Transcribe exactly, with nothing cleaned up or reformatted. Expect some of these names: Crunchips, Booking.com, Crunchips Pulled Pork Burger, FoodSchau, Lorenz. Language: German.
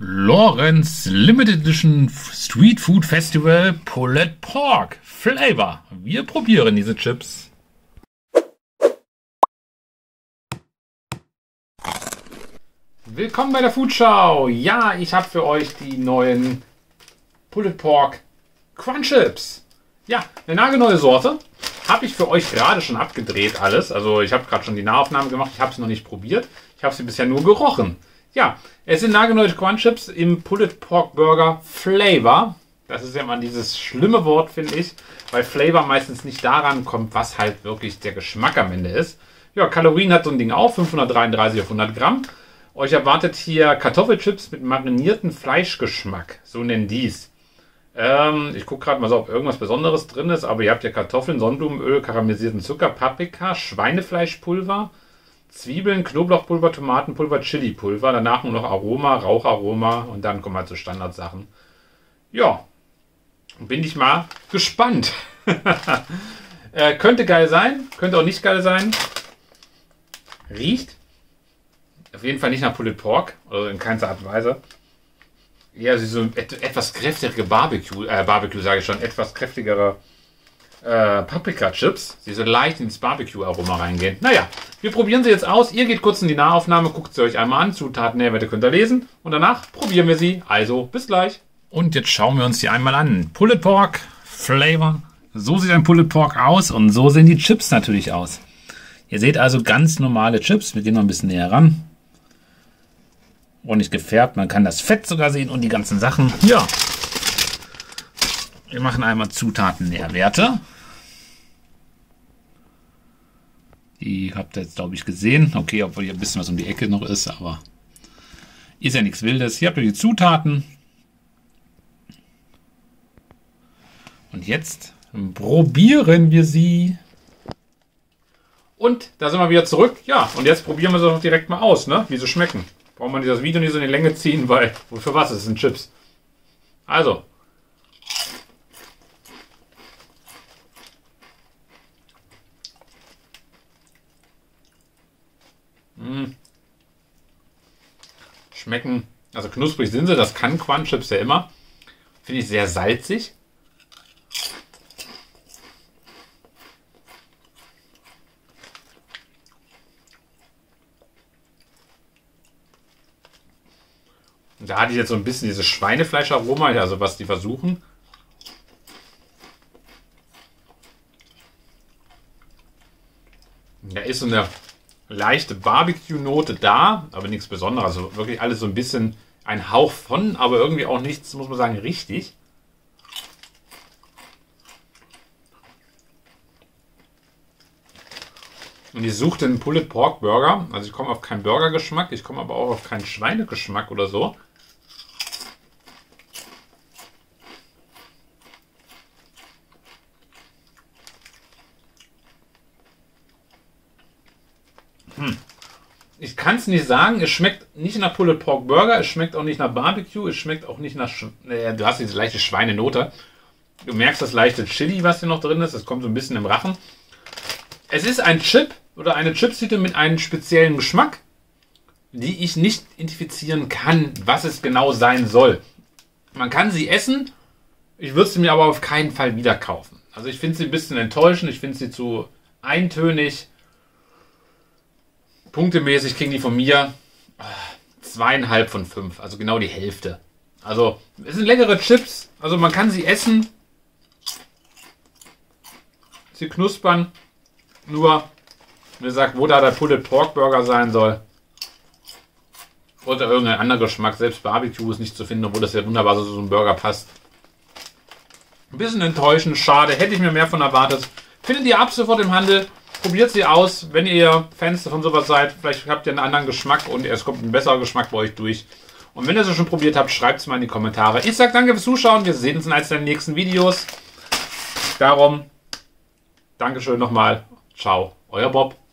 Lorenz Limited Edition Street Food Festival Pulled Pork Flavor. Wir probieren diese Chips. Willkommen bei der Foodschau. Ja, ich habe für euch die neuen Pulled Pork Crunchips. Ja, eine nagelneue Sorte. Habe ich für euch gerade schon abgedreht alles. Also ich habe gerade schon die Nahaufnahme gemacht. Ich habe sie noch nicht probiert. Ich habe sie bisher nur gerochen. Ja, es sind nagelneue Crunchips im Pulled Pork Burger Flavor. Das ist ja mal dieses schlimme Wort, finde ich, weil Flavor meistens nicht daran kommt, was halt wirklich der Geschmack am Ende ist. Ja, Kalorien hat so ein Ding auch, fünfhundertdreiunddreißig auf hundert Gramm. Euch erwartet hier Kartoffelchips mit marinierten Fleischgeschmack, so nennen die's. Ähm, ich gucke gerade mal so, ob irgendwas Besonderes drin ist, aber ihr habt ja Kartoffeln, Sonnenblumenöl, karamellisierten Zucker, Paprika, Schweinefleischpulver, Zwiebeln, Knoblauchpulver, Tomatenpulver, Chilipulver, danach nur noch Aroma, Raucharoma und dann kommen wir zu Standardsachen. Ja, bin ich mal gespannt. äh, könnte geil sein, könnte auch nicht geil sein. Riecht auf jeden Fall nicht nach Pulled Pork, also in keiner Art und Weise. Ja, also so et etwas kräftigere Barbecue, äh, Barbecue sage ich schon, etwas kräftigere Äh, Paprika-Chips, die so leicht ins Barbecue-Aroma reingehen. Naja, wir probieren sie jetzt aus. Ihr geht kurz in die Nahaufnahme, guckt sie euch einmal an. Zutaten, Nährwerte könnt ihr lesen. Und danach probieren wir sie. Also, bis gleich. Und jetzt schauen wir uns die einmal an. Pulled Pork Flavor. So sieht ein Pulled Pork aus und so sehen die Chips natürlich aus. Ihr seht also ganz normale Chips. Wir gehen noch ein bisschen näher ran. Ordentlich gefärbt. Man kann das Fett sogar sehen und die ganzen Sachen. Ja. Wir machen einmal Zutaten, Nährwerte. Die habt ihr jetzt, glaube ich, gesehen. Okay, obwohl hier ein bisschen was um die Ecke noch ist, aber ist ja nichts Wildes. Hier habt ihr die Zutaten. Und jetzt probieren wir sie. Und da sind wir wieder zurück. Ja, und jetzt probieren wir sie doch direkt mal aus, ne? Wie sie schmecken. Braucht man dieses Video nicht so in die Länge ziehen, weil für was ist es denn Chips? Also. Schmecken, also knusprig sind sie, das kann Crunchips ja immer. Finde ich sehr salzig. Und da hatte ich jetzt so ein bisschen dieses Schweinefleischaroma, also was die versuchen. Da ist so eine leichte Barbecue-Note da, aber nichts Besonderes. Also wirklich alles so ein bisschen ein Hauch von, aber irgendwie auch nichts, muss man sagen, richtig. Und ich suche den Pulled Pork Burger. Also ich komme auf keinen Burgergeschmack, ich komme aber auch auf keinen Schweinegeschmack oder so. Ich kann es nicht sagen, es schmeckt nicht nach Pulled Pork Burger, es schmeckt auch nicht nach Barbecue, es schmeckt auch nicht nach, Sch äh, du hast diese leichte Schweinenote, du merkst das leichte Chili, was hier noch drin ist, das kommt so ein bisschen im Rachen. Es ist ein Chip oder eine Chipstüte mit einem speziellen Geschmack, die ich nicht identifizieren kann, was es genau sein soll. Man kann sie essen, ich würde sie mir aber auf keinen Fall wieder kaufen. Also ich finde sie ein bisschen enttäuschend, ich finde sie zu eintönig. Punktemäßig kriegen die von mir zweieinhalb von fünf, also genau die Hälfte. Also es sind leckere Chips, also man kann sie essen, sie knuspern, nur wie gesagt, wo da der Pulled Pork Burger sein soll oder irgendein anderer Geschmack, selbst Barbecue ist nicht zu finden, obwohl das ja wunderbar so zu einem Burger passt. Ein bisschen enttäuschend, schade, hätte ich mir mehr von erwartet. Findet ihr ab sofort im Handel. Probiert sie aus, wenn ihr Fans von sowas seid. Vielleicht habt ihr einen anderen Geschmack und es kommt ein besserer Geschmack bei euch durch. Und wenn ihr es schon probiert habt, schreibt es mal in die Kommentare. Ich sage danke fürs Zuschauen. Wir sehen uns in eines der nächsten Videos. Darum, Dankeschön nochmal. Ciao, euer Bob.